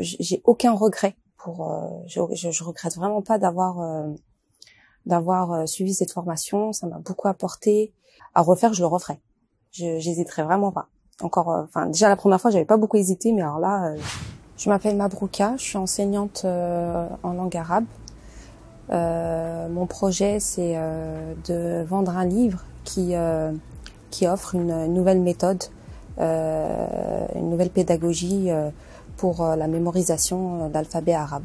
j'ai aucun regret pour je regrette vraiment pas d'avoir suivi cette formation. Ça m'a beaucoup apporté. À refaire, je le referai. J'hésiterai vraiment pas. Encore, enfin déjà la première fois, j'avais pas beaucoup hésité, mais alors là, je m'appelle Mabrouka, je suis enseignante en langue arabe. Mon projet, c'est de vendre un livre qui offre une nouvelle méthode, une nouvelle pédagogie pour la mémorisation d'alphabet arabe.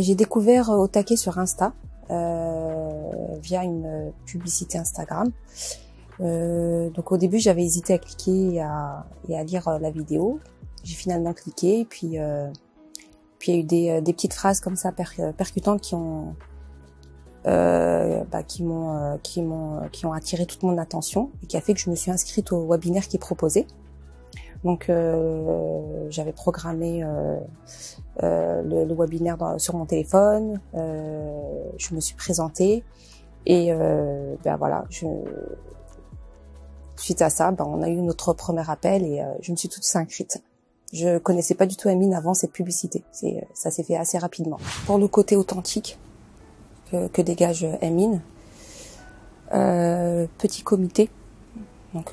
J'ai découvert Otaket sur Insta via une publicité Instagram. Donc au début, j'avais hésité à cliquer et à lire la vidéo. J'ai finalement cliqué, puis il y a eu des petites phrases comme ça percutantes qui ont attiré toute mon attention et qui a fait que je me suis inscrite au webinaire qui proposait. Donc j'avais programmé le webinaire sur mon téléphone. Je me suis présentée et ben voilà. Suite à ça, ben, on a eu notre premier appel et je me suis toute inscrite. Je connaissais pas du tout Amine avant cette publicité. Ça s'est fait assez rapidement. Pour le côté authentique que dégage Amine, petit comité. Donc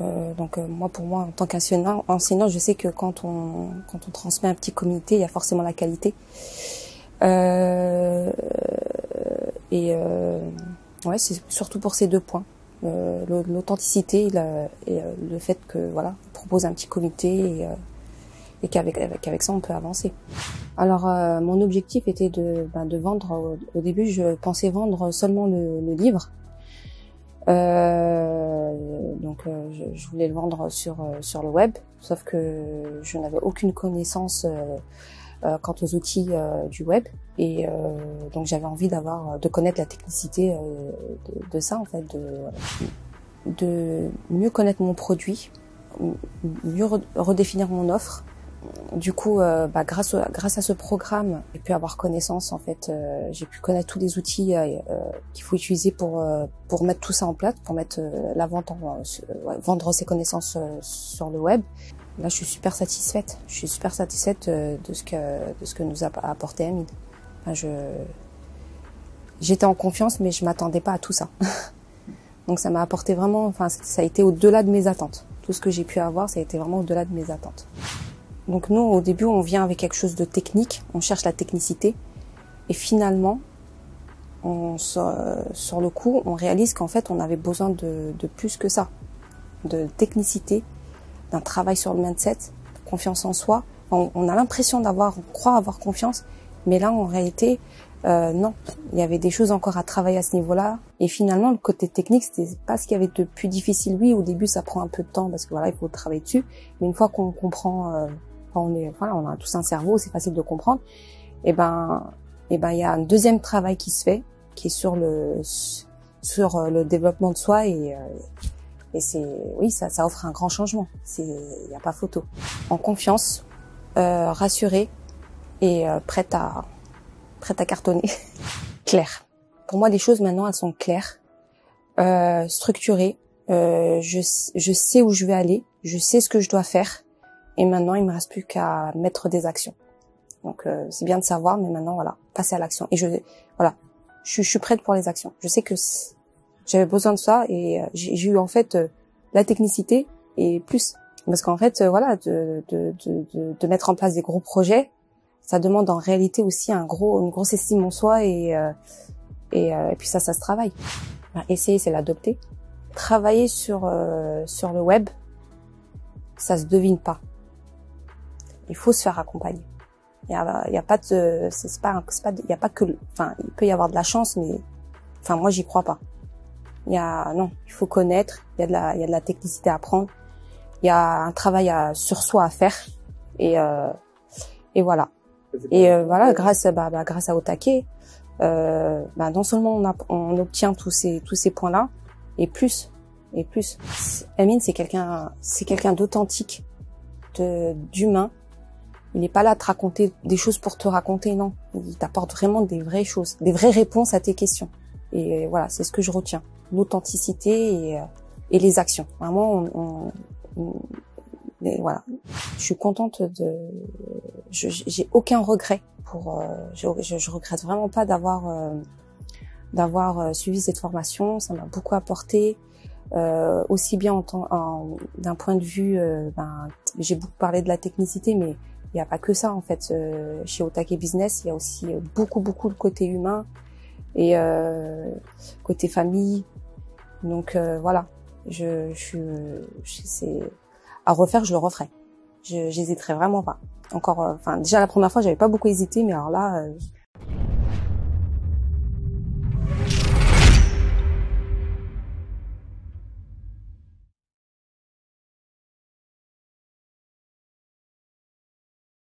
moi, pour moi, en tant qu'enseignant, je sais que quand on transmet un petit comité, il y a forcément la qualité. Ouais, c'est surtout pour ces deux points. L'authenticité et le fait que voilà, on propose un petit comité et qu'avec ça on peut avancer. Alors mon objectif était de vendre. Au début, je pensais vendre seulement le livre, donc je voulais le vendre sur le web, sauf que je n'avais aucune connaissance quant aux outils du web, et donc j'avais envie de connaître la technicité de ça, en fait, de mieux connaître mon produit, mieux redéfinir mon offre. Du coup, grâce à ce programme, j'ai pu avoir connaissance, en fait, j'ai pu connaître tous les outils qu'il faut utiliser pour mettre tout ça en place, pour mettre la vente vendre ses connaissances sur le web. Là, je suis super satisfaite. Je suis super satisfaite de ce que nous a apporté Amine. Enfin, j'étais en confiance, mais je m'attendais pas à tout ça. Donc, ça m'a apporté vraiment. Enfin, ça a été au-delà de mes attentes. Tout ce que j'ai pu avoir, ça a été vraiment au-delà de mes attentes. Donc, nous, au début, on vient avec quelque chose de technique. On cherche la technicité, et finalement, sur le coup, on réalise qu'en fait, on avait besoin de plus que ça, de technicité, d'un travail sur le mindset, confiance en soi. On a l'impression on croit avoir confiance, mais là, en réalité, non. Il y avait des choses encore à travailler à ce niveau-là. Et finalement, le côté technique, c'était pas ce qu'il y avait de plus difficile. Oui, au début, ça prend un peu de temps parce que voilà, il faut travailler dessus. Mais une fois qu'on comprend, on a tous un cerveau, c'est facile de comprendre. Et ben, il y a un deuxième travail qui se fait, qui est sur le développement de soi et ça offre un grand changement. Il n'y a pas photo. En confiance, rassurée et prête à cartonner. Claire. Pour moi, les choses maintenant, elles sont claires, structurées. Je sais où je vais aller, je sais ce que je dois faire, et maintenant, il me reste plus qu'à mettre des actions. Donc, c'est bien de savoir, mais maintenant, voilà, passer à l'action. Et je suis prête pour les actions. Je sais que j'avais besoin de ça et j'ai eu en fait la technicité et plus. Parce qu'en fait, de mettre en place des gros projets, ça demande en réalité aussi une grosse estime en soi et puis ça se travaille. Bah, essayer, c'est l'adopter. Travailler sur le web, ça se devine pas. Il faut se faire accompagner. Il y a pas de, c'est pas, il y a pas que, enfin, il peut y avoir de la chance, mais enfin moi j'y crois pas. Il faut connaître, il y a de la technicité à apprendre, il y a un travail sur soi à faire, et voilà. Et voilà, grâce à Otaket, non seulement on obtient tous ces points-là, et plus. Amine, c'est quelqu'un d'authentique, d'humain. Il n'est pas là à te raconter des choses pour te raconter, non. Il t'apporte vraiment des vraies choses, des vraies réponses à tes questions. Et voilà, c'est ce que je retiens. L'authenticité et les actions. Vraiment, mais voilà, je suis contente de, j'ai aucun regret pour, je regrette vraiment pas d'avoir d'avoir suivi cette formation. Ça m'a beaucoup apporté, aussi bien d'un point de vue, j'ai beaucoup parlé de la technicité, mais il n'y a pas que ça en fait. Chez Otaket Business, il y a aussi beaucoup le côté humain et côté famille. Donc voilà, c'est à refaire, je le referai. J'hésiterai vraiment pas. Déjà la première fois, j'avais pas beaucoup hésité, mais alors là,